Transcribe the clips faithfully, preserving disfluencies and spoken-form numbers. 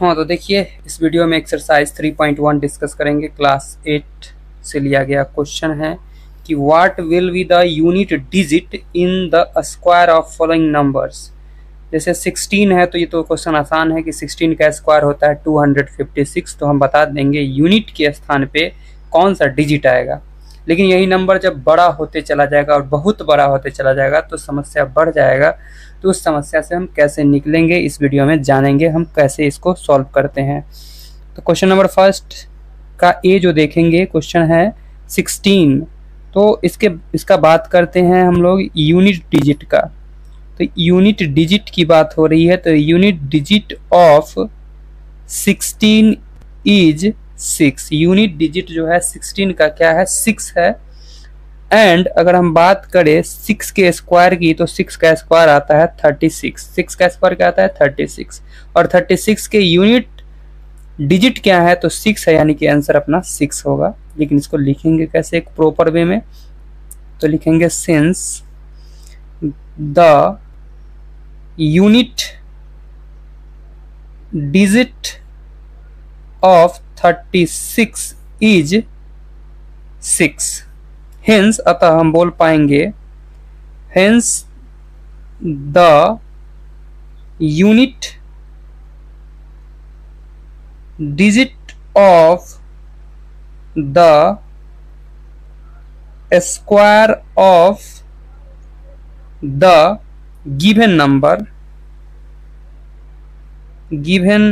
हाँ तो देखिए इस वीडियो में exercise three point one discuss करेंगे। क्लास एट से लिया गया क्वेश्चन है कि what will be the unit digit in the square of following numbers. जैसे सिक्सटीन है तो ये तो क्वेश्चन आसान है कि सिक्सटीन का स्क्वायर होता है टू हंड्रेड फिफ्टी सिक्स, तो हम बता देंगे यूनिट के स्थान पे कौन सा डिजिट आएगा। लेकिन यही नंबर जब बड़ा होते चला जाएगा और बहुत बड़ा होते चला जाएगा तो समस्या बढ़ जाएगा। तो उस समस्या से हम कैसे निकलेंगे इस वीडियो में जानेंगे, हम कैसे इसको सॉल्व करते हैं। तो क्वेश्चन नंबर फर्स्ट का ए जो देखेंगे क्वेश्चन है सिक्सटीन, तो इसके इसका बात करते हैं हम लोग यूनिट डिजिट का। तो यूनिट डिजिट की बात हो रही है, तो unit digit of sixteen is six. Unit digit जो है सिक्सटीन का क्या है, सिक्स है। एंड अगर हम बात करें सिक्स के स्क्वायर की तो सिक्स का स्क्वायर आता है थर्टी सिक्स। सिक्स का स्क्वायर क्या आता है थर्टी सिक्स, और थर्टी सिक्स के यूनिट डिजिट क्या है तो सिक्स है, यानी कि आंसर अपना सिक्स होगा। लेकिन इसको लिखेंगे कैसे एक प्रॉपर वे में, तो लिखेंगे since the unit digit of thirty six is six, hence अतः हम बोल पाएंगे hence the unit digit of the square of the given number given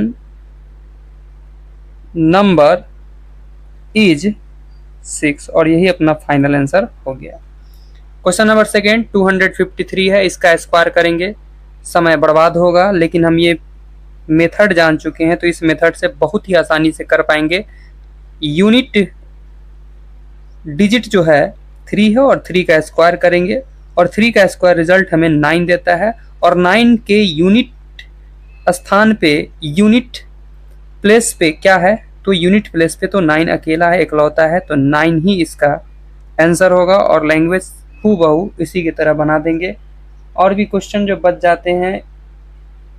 number is six, और यही अपना फाइनल आंसर हो गया। Question number second two hundred fifty three है, इसका स्क्वायर करेंगे, समय बर्बाद होगा लेकिन हम ये मेथड जान चुके हैं तो इस मेथड से बहुत ही आसानी से कर पाएंगे। यूनिट डिजिट जो है थ्री है और थ्री का स्क्वायर करेंगे, और थ्री का स्क्वायर रिजल्ट हमें नाइन देता है, और नाइन के यूनिट स्थान पे यूनिट प्लेस पे क्या है, तो यूनिट प्लेस पे तो नाइन अकेला है, इकलौता है, तो नाइन ही इसका आंसर होगा। और लैंग्वेज हूबहू इसी की तरह बना देंगे। और भी क्वेश्चन जो बच जाते हैं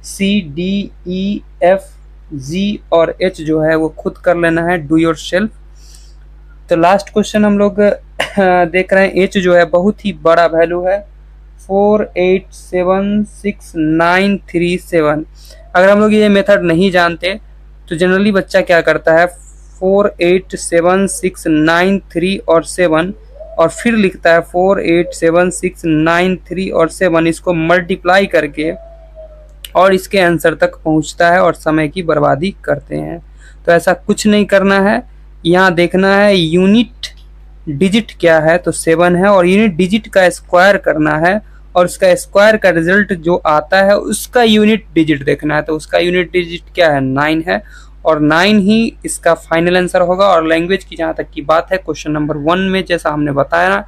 सी डी ई एफ जी और एच जो है वो खुद कर लेना है डू योर सेल्फ। तो लास्ट क्वेश्चन हम लोग देख रहे हैं एच जो है बहुत ही बड़ा वैल्यू है four eight seven six nine three seven. अगर हम लोग ये मेथड नहीं जानते तो जनरली बच्चा क्या करता है four eight seven six nine three और सेवन, और फिर लिखता है four eight seven six nine three और सेवन, इसको मल्टीप्लाई करके और इसके आंसर तक पहुंचता है और समय की बर्बादी करते हैं। तो ऐसा कुछ नहीं करना है, यहाँ देखना है यूनिट डिजिट क्या है तो सेवन है, और यूनिट डिजिट का स्क्वायर करना है, और उसका स्क्वायर का रिजल्ट जो आता है उसका यूनिट डिजिट देखना है, तो उसका यूनिट डिजिट क्या है नाइन है, और नाइन ही इसका फाइनल आंसर होगा। और लैंग्वेज की जहाँ तक की बात है क्वेश्चन नंबर वन में जैसा हमने बताया ना,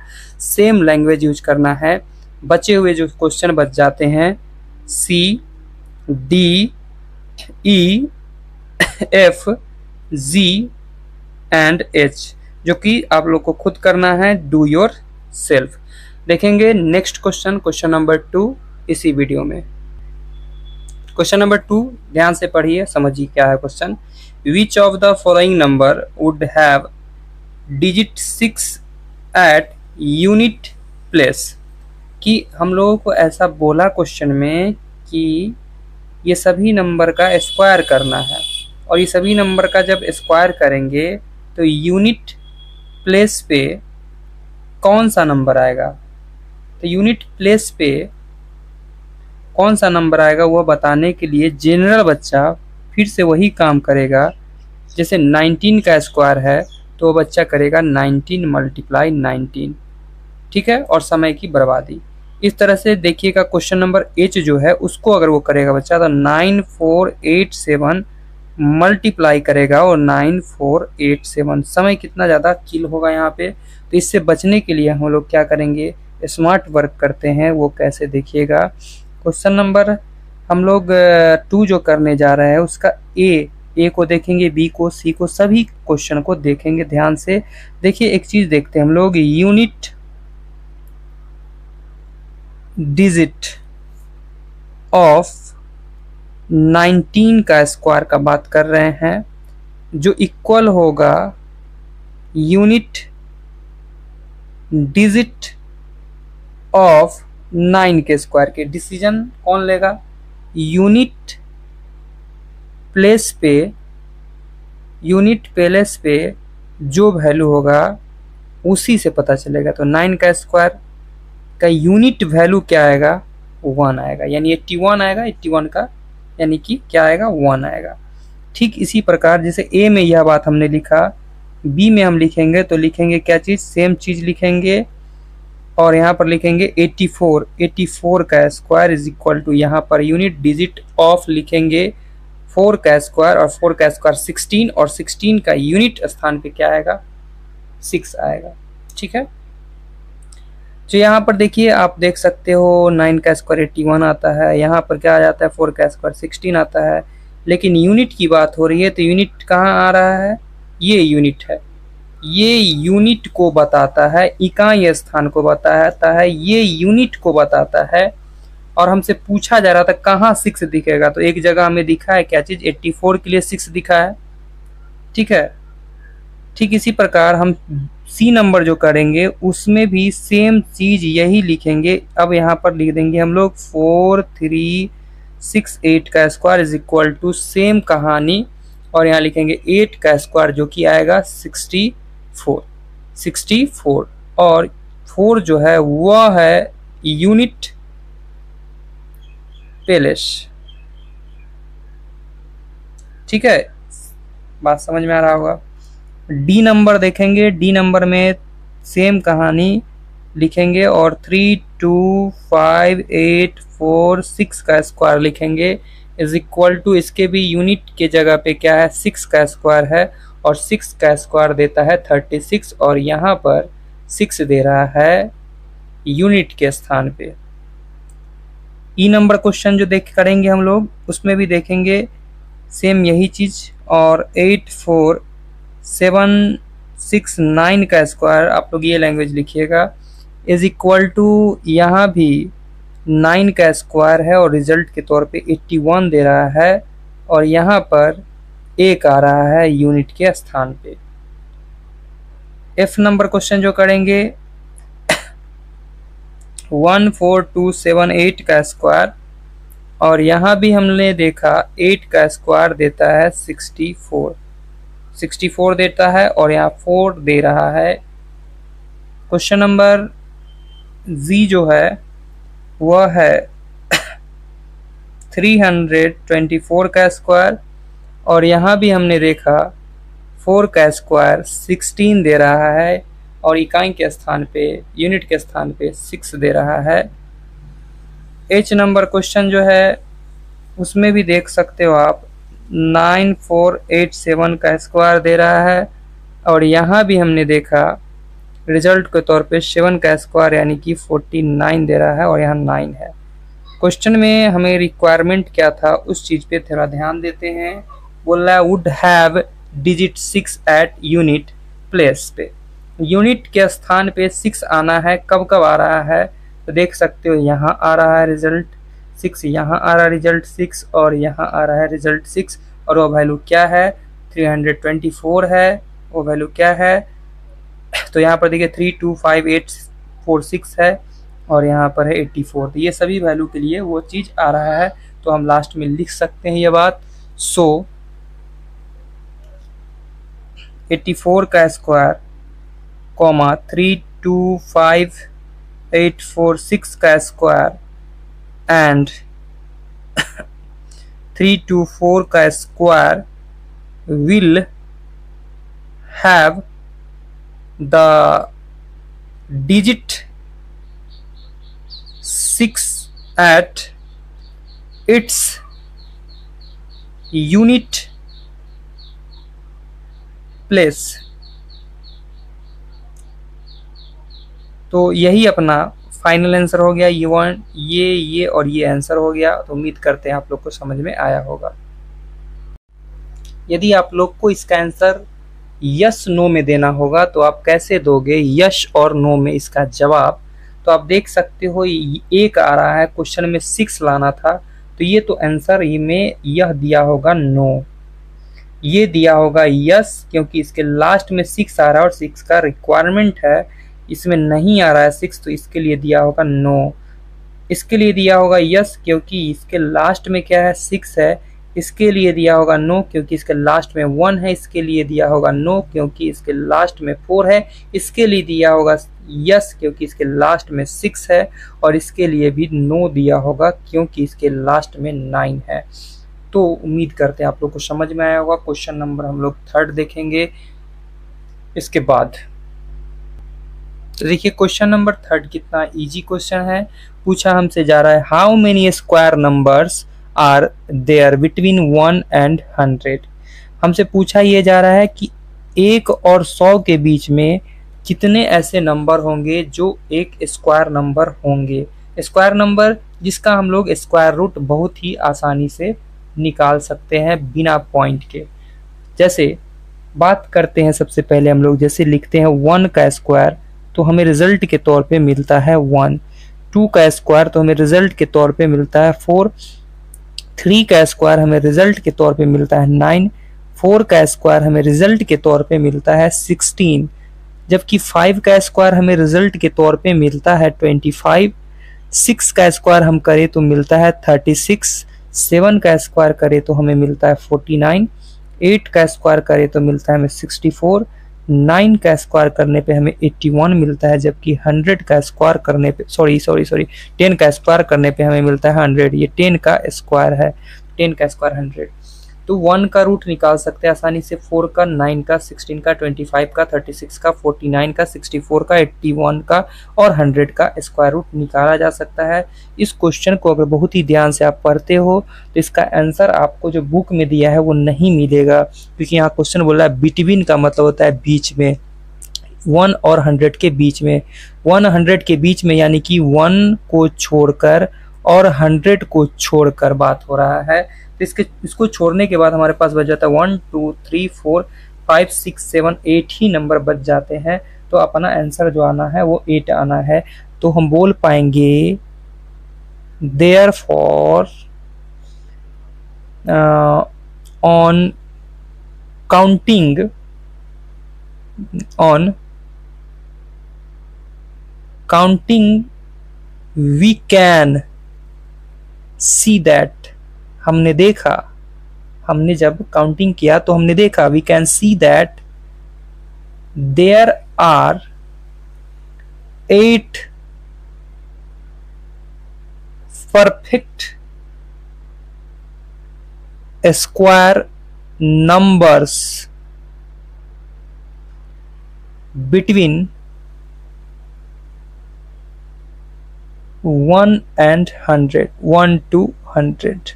सेम लैंग्वेज यूज करना है। बचे हुए जो क्वेश्चन बच जाते हैं C D E F G and H, जो कि आप लोग को खुद करना है डू योर सेल्फ। देखेंगे next question question number two इसी वीडियो में। क्वेश्चन नंबर टू ध्यान से पढ़िए, समझिए क्या है question. Which of the following number would have digit six eight unit place. कि हम लोगों को ऐसा बोला क्वेश्चन में कि ये सभी नंबर का स्क्वायर करना है, और ये सभी नंबर का जब स्क्वायर करेंगे तो यूनिट प्लेस पे कौन सा नंबर आएगा, तो यूनिट प्लेस पे कौन सा नंबर आएगा वह बताने के लिए जनरल बच्चा फिर से वही काम करेगा। जैसे नाइनटीन का स्क्वायर है तो वह बच्चा करेगा नाइनटीन मल्टीप्लाई नाइनटीन, ठीक है, और समय की बर्बादी। इस तरह से देखिएगा क्वेश्चन नंबर एच जो है उसको अगर वो करेगा बच्चा तो nine four eight seven multiply करेगा और नाइन फोर एट सेवन, समय कितना ज़्यादा किल होगा यहाँ पे। तो इससे बचने के लिए हम लोग क्या करेंगे स्मार्ट वर्क करते हैं, वो कैसे देखिएगा। क्वेश्चन नंबर हम लोग टू जो करने जा रहे हैं उसका ए ए को देखेंगे, बी को, सी को, सभी क्वेश्चन को देखेंगे ध्यान से। देखिए एक चीज़ देखते हैं हम लोग यूनिट डिजिट ऑफ नाइनटीन का स्क्वायर का बात कर रहे हैं, जो इक्वल होगा यूनिट डिजिट ऑफ नाइन के स्क्वायर के। डिसीजन कौन लेगा? यूनिट प्लेस पे, यूनिट प्लेस पे जो वैल्यू होगा उसी से पता चलेगा। तो नाइन का स्क्वायर का यूनिट वैल्यू क्या आएगा? वन आएगा, यानी एट्टी वन आएगा। एट्टी वन का यानी कि क्या आएगा? वन आएगा। ठीक इसी प्रकार जैसे ए में यह बात हमने लिखा, बी में हम लिखेंगे तो लिखेंगे क्या चीज़? सेम चीज़ लिखेंगे और यहाँ पर लिखेंगे एट्टी फोर। एट्टी फोर का स्क्वायर इज इक्वल टू यहाँ पर यूनिट डिजिट ऑफ लिखेंगे फोर का स्क्वायर, और फोर का स्क्वायर सिक्सटीन, और सिक्सटीन का यूनिट स्थान पे क्या आएगा? सिक्स आएगा। ठीक है, जो यहाँ पर देखिए आप देख सकते हो नाइन का स्क्वायर एट्टी वन आता है, यहाँ पर क्या आ जाता है? फोर का स्क्वायर सिक्सटीन आता है, लेकिन यूनिट की बात हो रही है तो यूनिट कहाँ आ रहा है? ये यूनिट है, ये यूनिट को बताता है, इकाई स्थान को बताता है, ये यूनिट को बताता है। और हमसे पूछा जा रहा था कहाँ सिक्स दिखेगा, तो एक जगह हमें दिखा है क्या चीज़? एट्टी फोर के लिए सिक्स दिखा है। ठीक है, ठीक इसी प्रकार हम सी नंबर जो करेंगे उसमें भी सेम चीज़ यही लिखेंगे। अब यहाँ पर लिख देंगे हम लोग फोर थ्री सिक्स एट का square is equal to same कहानी, और यहाँ लिखेंगे एट का स्क्वायर जो कि आएगा सिक्सटी फोर सिक्सटी फोर, और फोर जो है वह है यूनिट पैलेस। ठीक है, बात समझ में आ रहा होगा। डी नंबर देखेंगे, डी नंबर में सेम कहानी लिखेंगे और three two five eight four six का स्क्वायर लिखेंगे इज इक्वल टू, इसके भी यूनिट के जगह पे क्या है? सिक्स का स्क्वायर है, और सिक्स का स्क्वायर देता है थर्टी सिक्स, और यहाँ पर सिक्स दे रहा है यूनिट के स्थान पे। ई नंबर क्वेश्चन जो देख करेंगे हम लोग उसमें भी देखेंगे सेम यही चीज़, और eight four seven six nine का स्क्वायर आप लोग ये लैंग्वेज लिखिएगा इज इक्वल टू, यहाँ भी नाइन का स्क्वायर है और रिजल्ट के तौर पे एट्टी वन दे रहा है, और यहाँ पर एक आ रहा है यूनिट के स्थान पे। एफ नंबर क्वेश्चन जो करेंगे one four two seven eight का स्क्वायर, और यहाँ भी हमने देखा एट का स्क्वायर देता है सिक्सटी फोर, सिक्सटी फोर देता है और यहाँ फोर दे रहा है। क्वेश्चन नंबर जी जो है वह है थ्री हंड्रेड ट्वेंटी फोर का स्क्वायर, और यहाँ भी हमने देखा फोर का स्क्वायर सिक्सटीन दे रहा है और इकाई के स्थान पे, यूनिट के स्थान पे सिक्स दे रहा है। एच नंबर क्वेश्चन जो है उसमें भी देख सकते हो आप नाइन फोर एट सेवन का स्क्वायर दे रहा है, और यहाँ भी हमने देखा रिजल्ट के तौर पे सेवन का स्क्वायर यानी कि फोर्टी नाइन दे रहा है, और यहाँ नाइन है। क्वेश्चन में हमें रिक्वायरमेंट क्या था उस चीज़ पे थोड़ा ध्यान देते हैं। बोला है would have digit six eight unit place पे, यूनिट के स्थान पे सिक्स आना है। कब कब आ रहा है तो देख सकते हो यहाँ आ रहा है रिजल्ट सिक्स, यहाँ आ रहा है रिजल्ट सिक्स, और यहाँ आ रहा है रिजल्ट सिक्स, और वो वैल्यू क्या है? थ्री हंड्रेड ट्वेंटी फोर है, वो वैल्यू क्या है? तो यहाँ पर देखिए three two five eight four six है और यहाँ पर है एट्टी फोर। तो ये सभी वैल्यू के लिए वो चीज़ आ रहा है, तो हम लास्ट में लिख सकते हैं ये बात। सो एट्टी फोर का square comma three two five eight four six का square and three two four का square will have the digit six eight its unit place. तो यही अपना फाइनल आंसर हो गया। ये वन, ये ये और ये आंसर हो गया। तो उम्मीद करते हैं आप लोग को समझ में आया होगा। यदि आप लोग को इसका आंसर यस नो में देना होगा तो आप कैसे दोगे यस और नो में इसका जवाब? तो आप देख सकते हो एक आ रहा है क्वेश्चन में, सिक्स लाना था तो ये तो आंसर में यह दिया होगा नो, ये दिया होगा यस, क्योंकि इसके लास्ट में सिक्स आ रहा है और सिक्स का रिक्वायरमेंट है, इसमें नहीं आ रहा है सिक्स, तो इसके लिए दिया होगा नो। इसके लिए दिया होगा यस क्योंकि इसके लास्ट में क्या है सिक्स है, इसके लिए दिया होगा नो क्योंकि इसके लास्ट में वन है, इसके लिए दिया होगा नो क्योंकि इसके लास्ट में फोर है, इसके लिए दिया होगा यस क्योंकि इसके लास्ट में सिक्स है, और इसके लिए भी नो दिया होगा क्योंकि इसके लास्ट में नाइन है। तो उम्मीद करते हैं आप लोग को समझ में आया होगा। क्वेश्चन नंबर हम लोग थर्ड देखेंगे इसके बाद। तो देखिए क्वेश्चन नंबर थर्ड कितना इजी क्वेश्चन है, पूछा हमसे जा रहा है how many square numbers are there between one and hundred. हमसे पूछा ये जा रहा है कि एक और सौ के बीच में कितने ऐसे नंबर होंगे जो एक स्क्वायर नंबर होंगे, स्क्वायर नंबर जिसका हम लोग स्क्वायर रूट बहुत ही आसानी से निकाल सकते हैं बिना पॉइंट के। जैसे बात करते हैं सबसे पहले हम लोग, जैसे लिखते हैं वन का स्क्वायर तो हमें रिजल्ट के तौर पे मिलता है वन, टू का स्क्वायर तो हमें रिजल्ट के तौर पे मिलता है फोर, थ्री का स्क्वायर हमें रिजल्ट के तौर पे मिलता है नाइन, फोर का स्क्वायर हमें रिजल्ट के तौर पे मिलता है सिक्सटीन, जबकि फाइव का स्क्वायर हमें रिजल्ट के तौर पे मिलता है ट्वेंटी फाइव, सिक्स का स्क्वायर हम करें तो मिलता है थर्टी सिक्स, सेवन का स्क्वायर करें तो हमें मिलता है फोर्टी नाइन, एट का स्क्वायर करें तो मिलता है हमें सिक्सटी फोर, नाइन का स्क्वायर करने पे हमें एट्टी वन मिलता है, जबकि हंड्रेड का स्क्वायर करने पे सॉरी सॉरी सॉरी टेन का स्क्वायर करने पे हमें मिलता है हंड्रेड। ये टेन का स्क्वायर है, टेन का स्क्वायर हंड्रेड। तो वन का रूट निकाल सकते हैं आसानी से, फोर का, नाइन का, सिक्सटीन का, ट्वेंटी फाइव का, थर्टी सिक्स का, फोर्टी नाइन का, सिक्सटी फोर का, एट्टी वन का और हंड्रेड का स्क्वायर रूट निकाला जा सकता है। इस क्वेश्चन को अगर बहुत ही ध्यान से आप पढ़ते हो तो इसका आंसर आपको जो बुक में दिया है वो नहीं मिलेगा, क्योंकि यहाँ क्वेश्चन बोला है बिटवीन का मतलब होता है बीच में, वन और हंड्रेड के बीच में, वन हंड्रेड के बीच में यानी कि वन को छोड़कर और हंड्रेड को छोड़कर बात हो रहा है। तो इसके इसको छोड़ने के बाद हमारे पास बच जाता है one two three four five six seven eight ही नंबर बच जाते हैं। तो अपना आंसर जो आना है वो एट आना है। तो हम बोल पाएंगे therefore on counting on counting we can see that, हमने देखा, हमने जब काउंटिंग किया तो हमने देखा, we can see that there are eight perfect square numbers between one and hundred, one two hundred.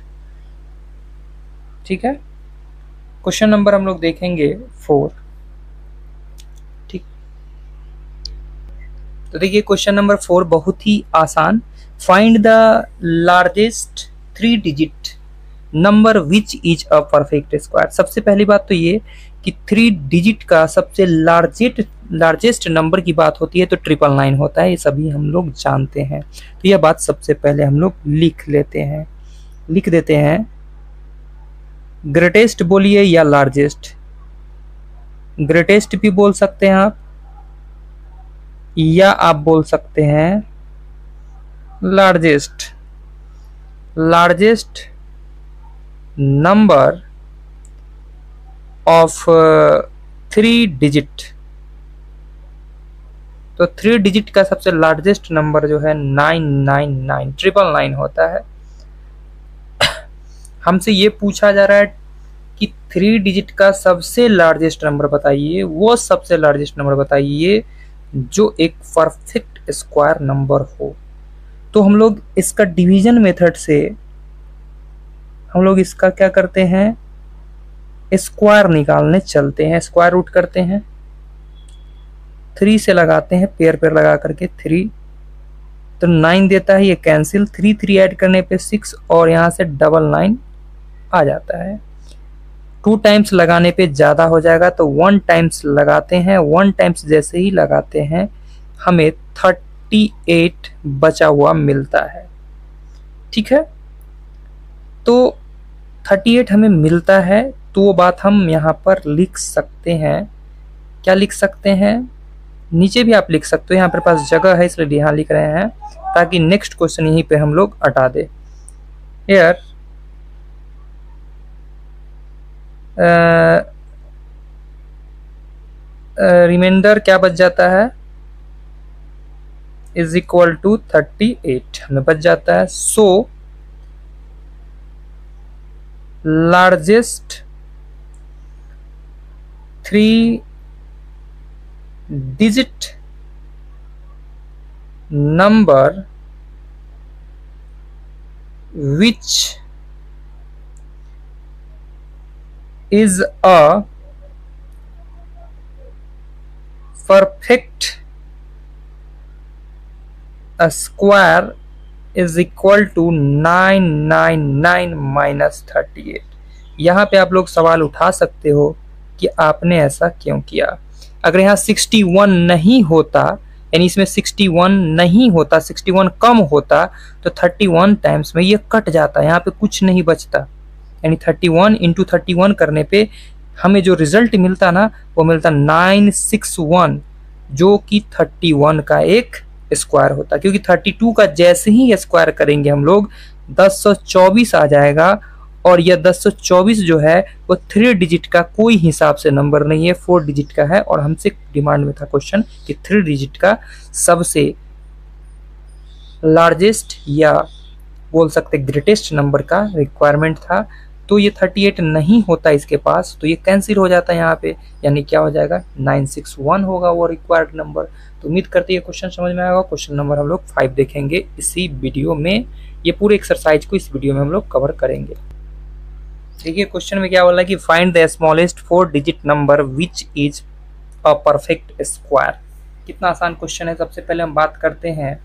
ठीक है, क्वेश्चन नंबर हम लोग देखेंगे फोर। ठीक, तो देखिए क्वेश्चन नंबर फोर बहुत ही आसान, find the largest three digit number which is a perfect square. सबसे पहली बात तो ये कि थ्री डिजिट का सबसे लार्जेस्ट लार्जेस्ट नंबर की बात होती है तो ट्रिपल नाइन होता है, ये सभी हम लोग जानते हैं। तो यह बात सबसे पहले हम लोग लिख लेते हैं, लिख देते हैं ग्रेटेस्ट बोलिए या लार्जेस्ट, ग्रेटेस्ट भी बोल सकते हैं आप या आप बोल सकते हैं largest. Largest number of three digit, तो थ्री डिजिट का सबसे लार्जेस्ट नंबर जो है nine nine nine triple nine होता है। हमसे ये पूछा जा रहा है कि थ्री डिजिट का सबसे लार्जेस्ट नंबर बताइए, वो सबसे लार्जेस्ट नंबर बताइए जो एक परफेक्ट स्क्वायर नंबर हो। तो हम लोग इसका डिवीजन मेथड से हम लोग इसका क्या करते हैं, स्क्वायर निकालने चलते हैं, स्क्वायर रूट करते हैं, थ्री से लगाते हैं पेयर पेयर लगा करके, थ्री तो नाइन देता है, ये कैंसिल, थ्री थ्री ऐड करने पे सिक्स और यहाँ से डबल नाइन आ जाता है। टू टाइम्स लगाने पे ज़्यादा हो जाएगा तो वन टाइम्स लगाते हैं, वन टाइम्स जैसे ही लगाते हैं हमें थर्टी एट बचा हुआ मिलता है। ठीक है, तो अड़तीस हमें मिलता है, तो बात हम यहाँ पर लिख सकते हैं। क्या लिख सकते हैं? नीचे भी आप लिख सकते हो, यहाँ पर पास जगह है इसलिए यहाँ लिख रहे हैं ताकि नेक्स्ट क्वेश्चन यहीं पे हम लोग हटा दे। हेयर रिमाइंडर क्या बच जाता है? Is equal to thirty eight हमें बच जाता है। So largest three digit number which is a perfect square is equal to nine nine nine minus thirty eight. यहाँ पे आप लोग सवाल उठा सकते हो कि आपने ऐसा क्यों किया। अगर यहाँ इकसठ नहीं होता, यानी इसमें इकसठ नहीं होता, इकसठ कम होता तो इकतीस टाइम्स में ये कट जाता, यहाँ पे कुछ नहीं बचता। यानी इकतीस इंटू इकतीस करने पे हमें जो रिजल्ट मिलता ना वो मिलता नौ सौ इकसठ, जो कि इकतीस का एक स्क्वायर होता, क्योंकि बत्तीस का जैसे ही स्क्वायर करेंगे हम लोग दस सौ चौबीस आ जाएगा। और यह दस सौ चौबीस जो है वो थ्री डिजिट का कोई हिसाब से नंबर नहीं है, फोर डिजिट का है। और हमसे डिमांड में था क्वेश्चन कि थ्री डिजिट का सबसे लार्जेस्ट या बोल सकते ग्रेटेस्ट नंबर का रिक्वायरमेंट था। तो ये अड़तीस नहीं होता इसके पास, तो ये कैंसिल हो जाता है यहाँ पे, यानी क्या हो जाएगा नौ सौ इकसठ होगा वो रिक्वायर्ड नंबर। तो उम्मीद करते हैं क्वेश्चन समझ में आएगा। क्वेश्चन नंबर हम लोग फाइव देखेंगे इसी वीडियो में, ये पूरे एक्सरसाइज को इस वीडियो में हम लोग कवर करेंगे। देखिए क्वेश्चन में क्या बोला है कि find the smallest four digit number which is a perfect square. कितना आसान क्वेश्चन है। सबसे पहले हम बात करते हैं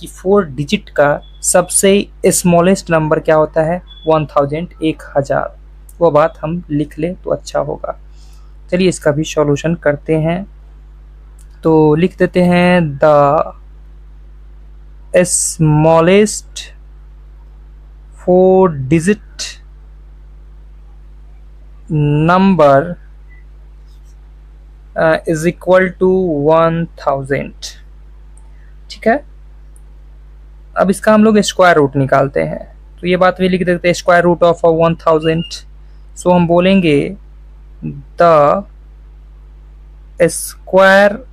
कि फोर डिजिट का सबसे स्मॉलेस्ट नंबर क्या होता है? वन थाउजेंड एक हज़ार। वो बात हम लिख लें तो अच्छा होगा। चलिए इसका भी सॉल्यूशन करते हैं। तो लिख देते हैं the smallest four digit number is equal to one thousand. ठीक है, अब इसका हम लोग स्क्वायर रूट निकालते हैं। तो ये बात भी लिख देते हैं square root of one thousand. So हम बोलेंगे the square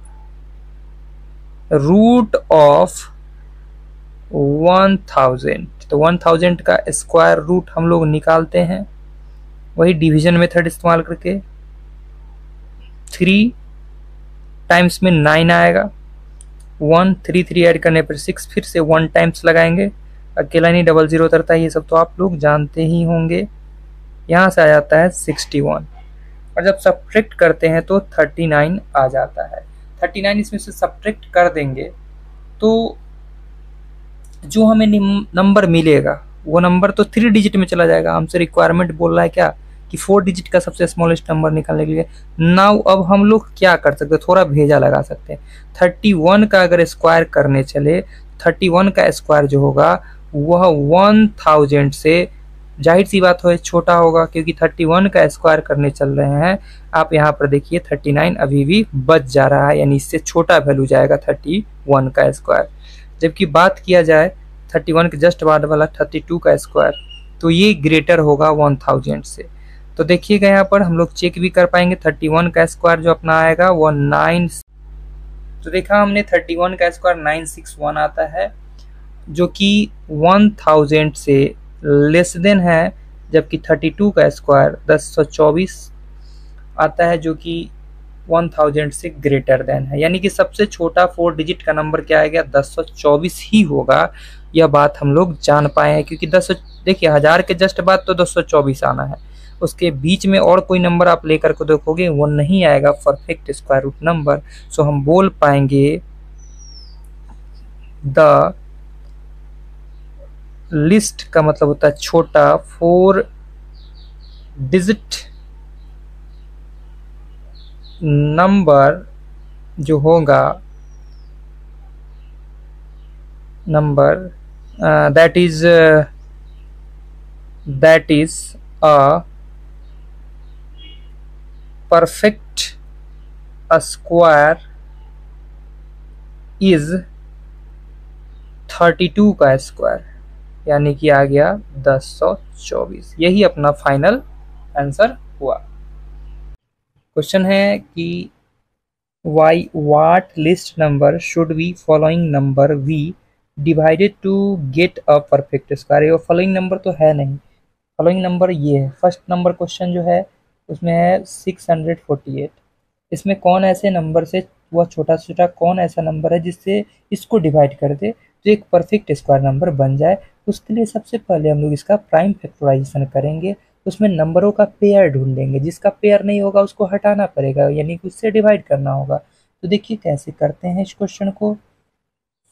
root of one thousand. तो वन थाउजेंड का स्क्वायर रूट हम लोग निकालते हैं, वही डिवीजन मेथड इस्तेमाल करके। थ्री टाइम्स में नाइन आएगा, वन थ्री थ्री ऐड करने पर सिक्स, फिर से वन टाइम्स लगाएंगे। अकेला नहीं डबल जीरो उतरता है, ये सब तो आप लोग जानते ही होंगे। यहाँ से आ जाता है सिक्सटी वन और जब सब्ट्रैक्ट करते हैं तो थर्टी नाइन आ जाता है। थर्टी नाइन इसमें से सब्ट्रैक्ट कर देंगे तो जो हमें नंबर मिलेगा वो नंबर तो थ्री डिजिट में चला जाएगा। हमसे रिक्वायरमेंट बोल रहा है क्या कि फोर डिजिट का सबसे स्मॉलेस्ट नंबर निकालने के लिए। नाउ अब हम लोग क्या कर सकते हैं, थोड़ा भेजा लगा सकते हैं। थर्टी वन का अगर स्क्वायर करने चले, थर्टी वन का स्क्वायर जो होगा वह वन थाउजेंड से जाहिर सी बात हो छोटा होगा, क्योंकि थर्टी वन का स्क्वायर करने चल रहे हैं। आप यहाँ पर देखिए थर्टी नाइन अभी भी बच जा रहा है, यानी इससे छोटा वैल्यू जाएगा थर्टी वन का स्क्वायर। जबकि बात किया जाए थर्टी वन के जस्ट बाद वाला थर्टी टू का स्क्वायर, तो ये ग्रेटर होगा वन थाउजेंड से। तो देखिएगा यहाँ पर हम लोग चेक भी कर पाएंगे थर्टी वन का स्क्वायर जो अपना आएगा वो नाइन। तो देखा हमने थर्टी वन का स्क्वायर नाइन सिक्स वन आता है, जो कि वन थाउजेंड से लेस देन है। जबकि थर्टी टू का स्क्वायर दस सौ चौबीस आता है, जो कि वन थाउजेंड से ग्रेटर देन है। यानी कि सबसे छोटा फोर डिजिट का नंबर क्या आएगा? दस सौ चौबीस ही होगा। यह बात हम लोग जान पाए हैं, क्योंकि दस सौ देखिए हज़ार के जस्ट बाद तो दस सौ चौबीस आना है। उसके बीच में और कोई नंबर आप लेकर को देखोगे वो नहीं आएगा perfect square root number. So हम बोल पाएंगे द लिस्ट का मतलब होता है छोटा फोर डिजिट नंबर जो होगा number that is that is a perfect square is thirty two का स्क्वायर, यानी कि आ गया दस सौ चौबीस। यही अपना फाइनल आंसर हुआ। क्वेश्चन है कि by what least number should be following number we divided to get a perfect square. ये फॉलोइंग नंबर तो है नहीं, फॉलोइंग नंबर ये है। फर्स्ट नंबर क्वेश्चन जो है उसमें है सिक्स हंड्रेड फोर्टी एट। इसमें कौन ऐसे नंबर से, वह छोटा छोटा कौन ऐसा नंबर है जिससे इसको डिवाइड कर दे तो एक परफेक्ट स्क्वायर नंबर बन जाए। उसके लिए सबसे पहले हम लोग इसका प्राइम फैक्टराइजेशन करेंगे, उसमें नंबरों का पेयर ढूंढ लेंगे। जिसका पेयर नहीं होगा उसको हटाना पड़ेगा, यानी कि उससे डिवाइड करना होगा। तो देखिए कैसे करते हैं इस क्वेश्चन को।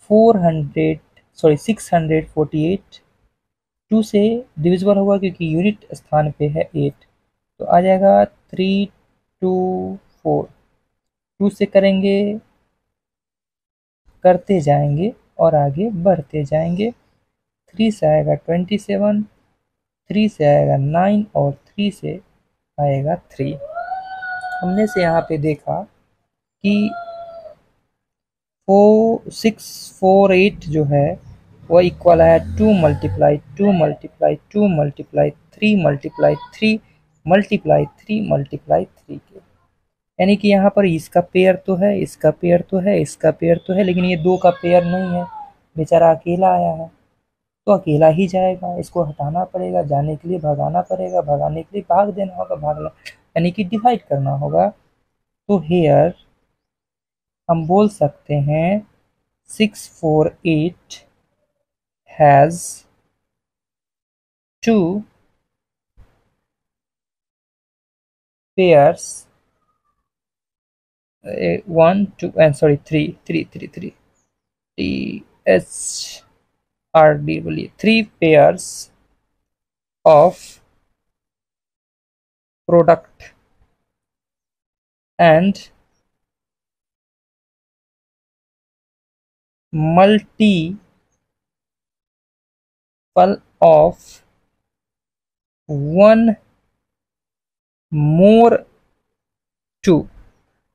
Four hundred sorry six hundred forty eight two से डिविजिबल होगा क्योंकि यूनिट स्थान पे है एट, तो आ जाएगा थ्री टू फोर। टू से करेंगे, करते जाएंगे और आगे बढ़ते जाएंगे। थ्री से आएगा ट्वेंटी सेवन, थ्री से आएगा नाइन और थ्री से आएगा थ्री। हमने से यहाँ पे देखा कि फोर सिक्स फोर एट जो है वह इक्वल आया two multiply two multiply two multiply three multiply three multiply three multiply three के, यानी कि यहाँ पर इसका पेयर तो है, इसका पेयर तो है, इसका पेयर तो है, लेकिन ये दो का पेयर नहीं है, बेचारा अकेला आया है तो अकेला ही जाएगा। इसको हटाना पड़ेगा, जाने के लिए भगाना पड़ेगा, भगाने के लिए भाग देना होगा, भागना यानी कि डिवाइड करना होगा। तो हेयर हम बोल सकते हैं six four eight has two pairs one two and sorry three three three three T H R D बोलिए three pairs of product and multiple of one more two.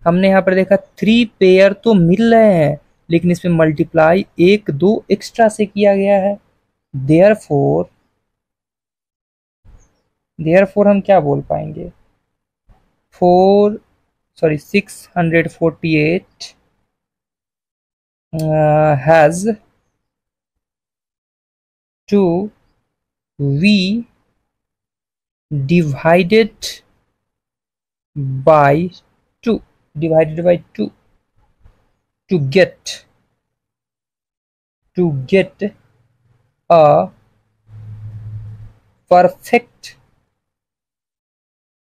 हमने यहाँ पर देखा थ्री पेयर तो मिल रहे हैं लेकिन इसमें मल्टीप्लाई एक दो एक्स्ट्रा से किया गया है। देयरफोर देयरफोर हम क्या बोल पाएंगे, four sorry six hundred forty eight has to be divided by two divided by two to get to get a perfect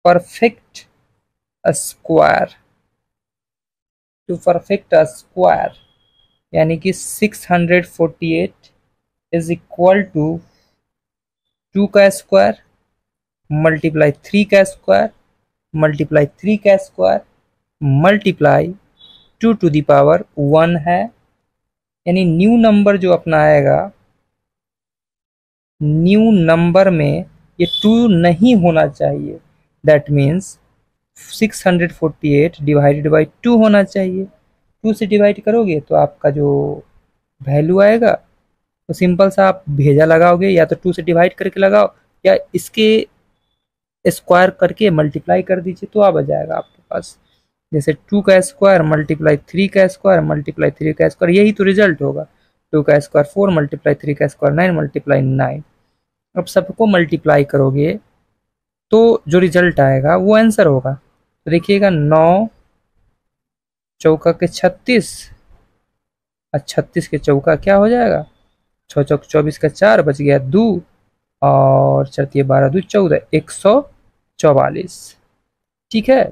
perfect a square to perfect a square, यानी कि six hundred forty eight is equal to two का square multiply three का square multiply three का square multiply two to the power one है। यानी new number जो अपना आएगा, न्यू नंबर में ये टू नहीं होना चाहिए, that means six hundred forty eight divided by two होना चाहिए। टू से डिवाइड करोगे तो आपका जो वैल्यू आएगा तो सिंपल सा आप भेजा लगाओगे, या तो टू से डिवाइड करके लगाओ या इसके स्क्वायर करके मल्टीप्लाई कर दीजिए तो आ जाएगा आपके पास। जैसे टू का स्क्वायर मल्टीप्लाई थ्री का स्क्वायर मल्टीप्लाई थ्री का स्क्वायर, यही तो रिजल्ट होगा। टू का स्क्वायर फोर मल्टीप्लाई थ्री का स्क्वायर नाइन मल्टीप्लाई नाइन। अब सबको मल्टीप्लाई करोगे तो जो रिजल्ट आएगा वो आंसर होगा। तो देखिएगा नौ चौका के छत्तीस और छत्तीस के चौका क्या हो जाएगा, छः चौक चौबीस का चार बच गया दो और छत्तीस बारह दो चौदह एक सौ चौवालीस। ठीक है,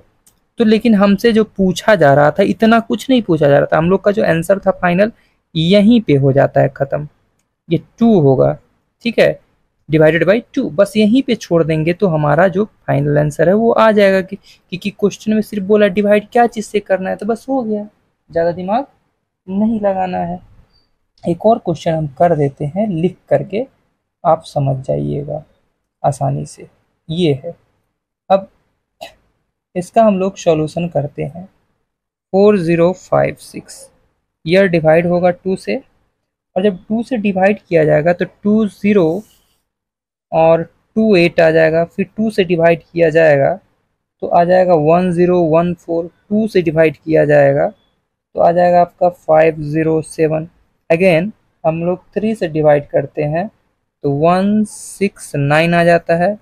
तो लेकिन हमसे जो पूछा जा रहा था इतना कुछ नहीं पूछा जा रहा था। हम लोग का जो आंसर था फाइनल यहीं पे हो जाता है ख़त्म, ये टू होगा। ठीक है, डिवाइडेड बाय टू, बस यहीं पे छोड़ देंगे तो हमारा जो फाइनल आंसर है वो आ जाएगा। कि क्योंकि क्वेश्चन में सिर्फ बोला डिवाइड क्या चीज़ से करना है, तो बस हो गया, ज़्यादा दिमाग नहीं लगाना है। एक और क्वेश्चन हम कर देते हैं लिख करके, आप समझ जाइएगा। आसानी से। ये है। अब इसका हम लोग सॉल्यूशन करते हैं। फोर ज़ीरो फाइव सिक्स यह डिवाइड होगा टू से, और जब टू से डिवाइड किया जाएगा तो टू ज़ीरो और टू एट आ जाएगा, फिर टू से डिवाइड किया जाएगा तो आ जाएगा one zero one four, two से डिवाइड किया जाएगा तो आ जाएगा आपका फाइव ज़ीरो सेवन। अगेन हम लोग थ्री से डिवाइड करते हैं तो वन सिक्स नाइन आ जाता है,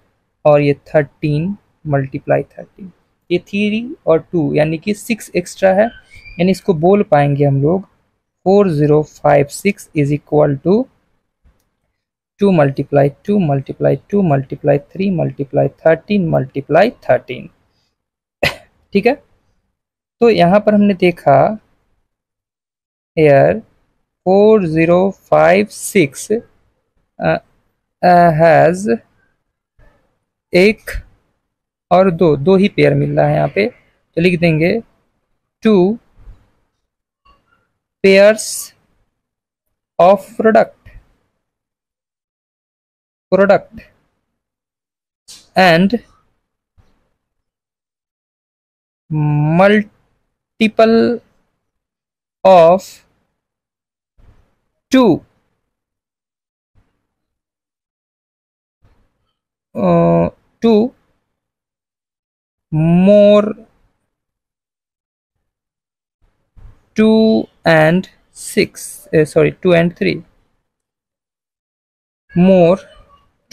और ये थर्टीन मल्टीप्लाई थर्टीन, ये थ्री और टू यानी कि सिक्स एक्स्ट्रा है, यानी इसको बोल पाएंगे हम लोग four zero five six is equal to two multiply two multiply two multiply three multiply thirteen multiply thirteen. ठीक है, तो यहाँ पर हमने देखा here four zero five six has एक और दो, दो ही पेयर मिल रहा है यहाँ पे, तो लिख देंगे two pairs of product product and multiple of two two more two and six uh, sorry two and three more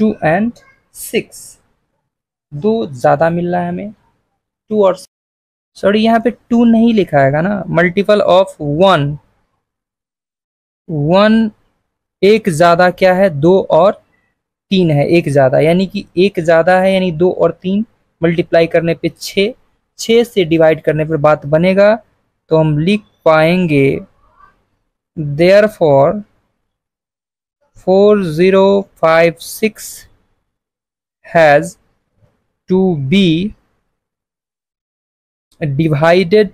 two and six, दो ज़्यादा मिल रहा है हमें two और सॉरी यहाँ पे two नहीं लिखा आएगा ना, मल्टीपल ऑफ one, one एक ज़्यादा क्या है, दो और तीन है, एक ज़्यादा यानी कि एक ज़्यादा है यानी दो और तीन मल्टीप्लाई करने पे छः, छः से डिवाइड करने पर बात बनेगा तो हम लिख पाएंगे therefore four zero five six has to be divided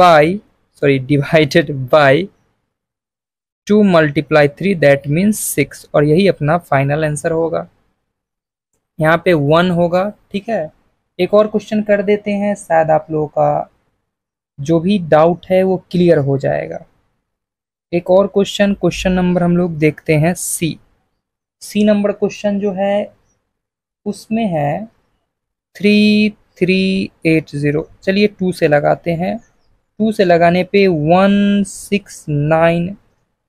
by sorry divided by two multiply three that means six, और यही अपना फाइनल आंसर होगा। यहाँ पे वन होगा। ठीक है, एक और क्वेश्चन कर देते हैं, शायद आप लोगों का जो भी डाउट है वो क्लियर हो जाएगा। एक और क्वेश्चन, क्वेश्चन नंबर हम लोग देखते हैं सी। सी नंबर क्वेश्चन जो है उसमें है थ्री थ्री एट ज़ीरो। चलिए टू से लगाते हैं, टू से लगाने पे वन सिक्स नाइन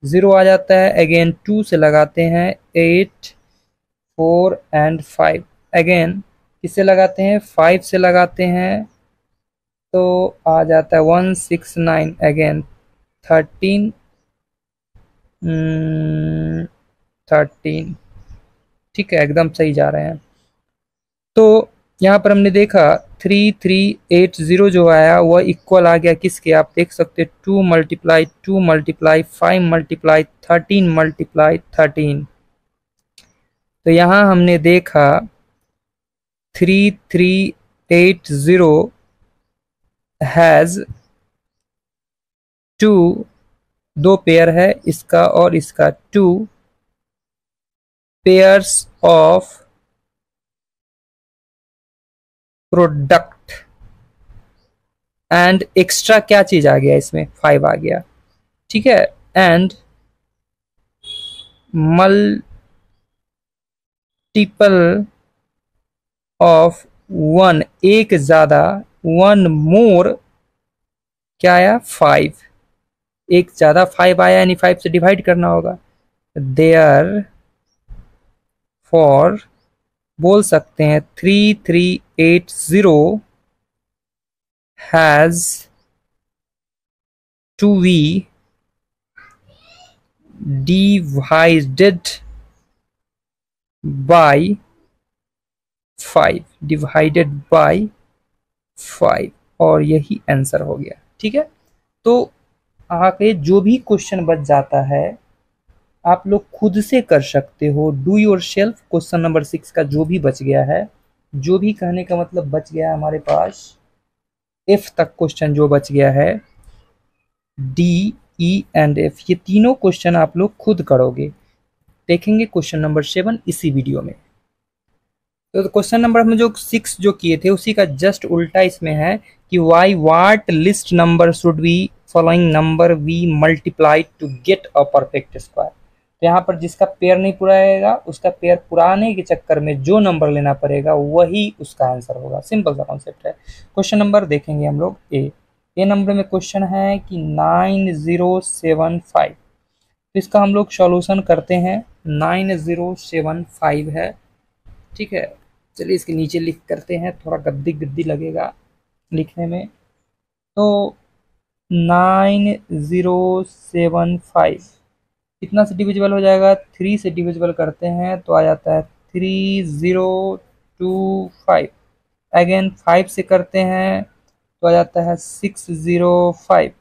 ज़ीरो आ जाता है। अगेन टू से लगाते हैं eight four and five, again किससे लगाते हैं, फाइव से लगाते हैं तो आ जाता है one six nine, again thirteen thirteen. ठीक है, एकदम सही जा रहे हैं। तो यहाँ पर हमने देखा थ्री थ्री एट ज़ीरो जो आया वह इक्वल आ गया किसके, आप देख सकते हैं two multiply two multiply five multiply thirteen multiply thirteen. तो यहाँ हमने देखा three three eight zero has two, दो पेयर है इसका और इसका, two pairs of product and extra क्या चीज आ गया इसमें, फाइव आ गया। ठीक है, एंड मल्टीपल ऑफ वन, एक ज्यादा, वन मोर क्या आया, फाइव, एक ज़्यादा फाइव आया यानी फाइव से डिवाइड करना होगा। देयर फॉर बोल सकते हैं three three eight zero has to be divided by five, divided by five, और यही आंसर हो गया। ठीक है, तो आगे जो भी क्वेश्चन बच जाता है आप लोग खुद से कर सकते हो, do yourself. Question number six का जो भी बच गया है, जो भी कहने का मतलब बच गया हमारे पास, एफ तक क्वेश्चन जो बच गया है, डी ई एंड एफ, ये तीनों क्वेश्चन आप लोग खुद करोगे। देखेंगे क्वेश्चन नंबर सेवन इसी वीडियो में। तो क्वेश्चन नंबर हम जो सिक्स जो किए थे उसी का जस्ट उल्टा इसमें है कि by what least number should be following number we multiply to get a perfect square. तो यहाँ पर जिसका पेयर नहीं पुराएगा उसका पेयर पुराने के चक्कर में जो नंबर लेना पड़ेगा वही उसका आंसर होगा। सिंपल सा कॉन्सेप्ट है। क्वेश्चन नंबर देखेंगे हम लोग ए। ए नंबर में क्वेश्चन है कि नाइन जीरो सेवन फाइव। तो इसका हम लोग सॉल्यूशन करते हैं। नाइन जीरो सेवन फाइव है, ठीक है। चलिए इसके नीचे लिख करते हैं, थोड़ा गद्दी गद्दी लगेगा लिखने में। तो नाइन जीरो सेवन फाइव कितना से डिविजिबल हो जाएगा? थ्री से डिविजिबल करते हैं तो आ जाता है three zero two five. Again five से करते हैं तो आ जाता है six zero five.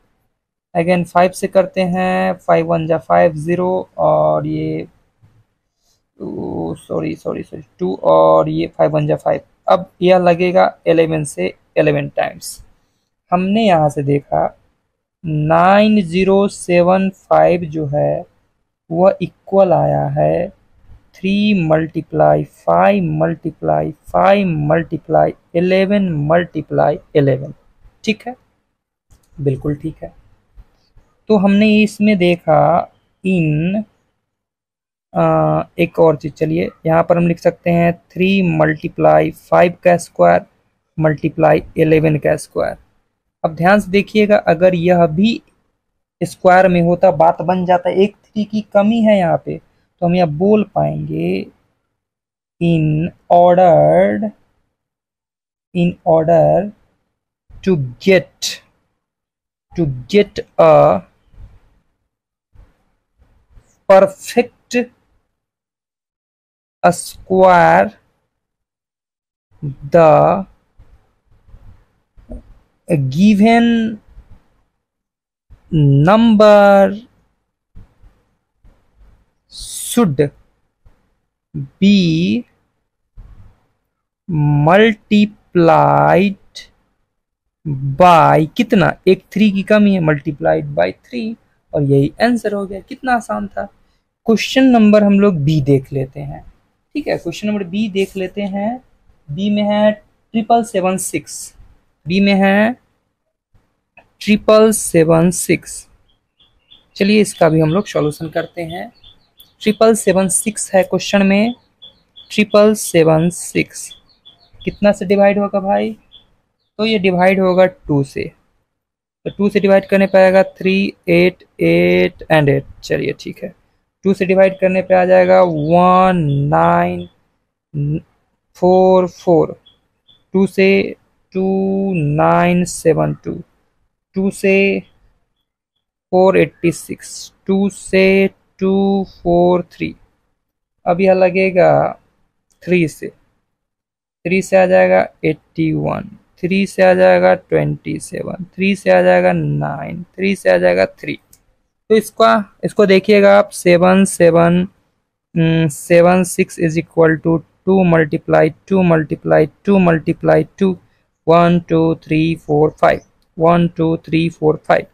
Again five से करते हैं, फाइव वन जा फाइव ज़ीरो और ये सॉरी सॉरी सॉरी टू और ये फाइव वन जा फाइव। अब यह लगेगा एलेवन से एलेवन टाइम्स। हमने यहाँ से देखा नाइन जीरो सेवन फाइव जो है वह इक्वल आया है three multiply five multiply five multiply eleven multiply eleven, ठीक है, बिल्कुल ठीक है। तो हमने इसमें देखा इन आ, एक और चीज़। चलिए यहाँ पर हम लिख सकते हैं थ्री मल्टीप्लाई फाइव का स्क्वायर मल्टीप्लाई एलेवन का स्क्वायर। अब ध्यान से देखिएगा, अगर यह भी स्क्वायर में होता बात बन जाता है, एक थ्री की कमी है यहाँ पे, तो हम यहाँ बोल पाएंगे in order in order to get to get a perfect square the given number should be multiplied by कितना? एक थ्री की कमी है, multiplied by थ्री, और यही आंसर हो गया। कितना आसान था। क्वेश्चन नंबर हम लोग बी देख लेते हैं, ठीक है। क्वेश्चन नंबर बी देख लेते हैं। बी में है ट्रिपल सेवन सिक्स बी में है ट्रिपल सेवन सिक्स। चलिए इसका भी हम लोग सॉल्यूशन करते हैं। ट्रिपल सेवन सिक्स है क्वेश्चन में। ट्रिपल सेवन सिक्स कितना से डिवाइड होगा भाई? तो ये डिवाइड होगा टू से। तो टू से डिवाइड करने पे आएगा three eight eight and eight. चलिए ठीक है, टू से डिवाइड करने पे आ जाएगा one nine four four. Two से two nine seven two. Two से फोर एट्टी सिक्स। टू से टू फोर थ्री। अब यह लगेगा थ्री से। थ्री से आ जाएगा एट्टी वन। थ्री से आ जाएगा ट्वेंटी सेवन। थ्री से आ जाएगा नाइन। थ्री से आ जाएगा थ्री। तो इसका इसको देखिएगा आप, seven seven seven six is equal to two multiply two multiply two multiply two one two three four five one two three four five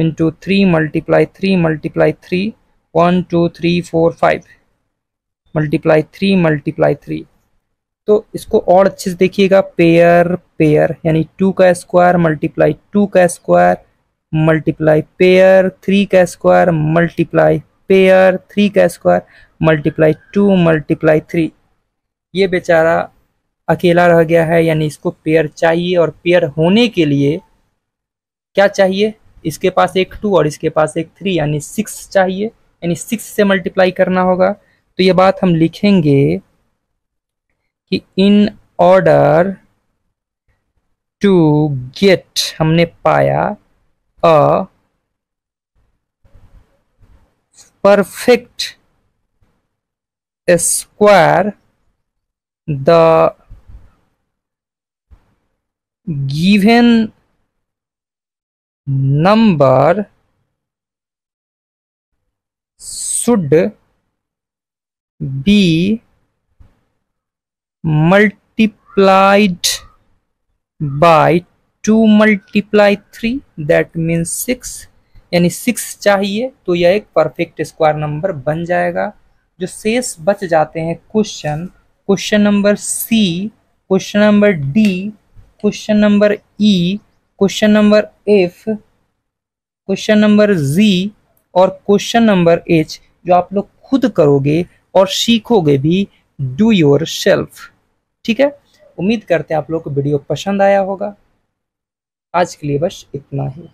into three multiply three multiply three one two three four five multiply three multiply three. तो इसको और अच्छे से देखिएगा, pair pair यानी two का square multiply two का square multiply pair three का स्क्वायर मल्टीप्लाई पेयर थ्री का square multiply two multiply three. ये बेचारा अकेला रह गया है, यानी इसको पेयर चाहिए, और पेयर होने के लिए क्या चाहिए? इसके पास एक टू और इसके पास एक थ्री, यानी सिक्स चाहिए, यानी सिक्स से मल्टीप्लाई करना होगा। तो ये बात हम लिखेंगे कि इन ऑर्डर टू गेट, हमने पाया a perfect square the given number should be multiplied by two multiply three, that means six, यानी सिक्स चाहिए तो यह एक परफेक्ट स्क्वायर नंबर बन जाएगा। जो शेष बच जाते हैं question, question number C, question number D, question number E, question number F, question number G और क्वेश्चन नंबर एच, जो आप लोग खुद करोगे और सीखोगे भी डू योर सेल्फ। ठीक है, उम्मीद करते हैं आप लोग को वीडियो पसंद आया होगा। आज के लिए बस इतना ही।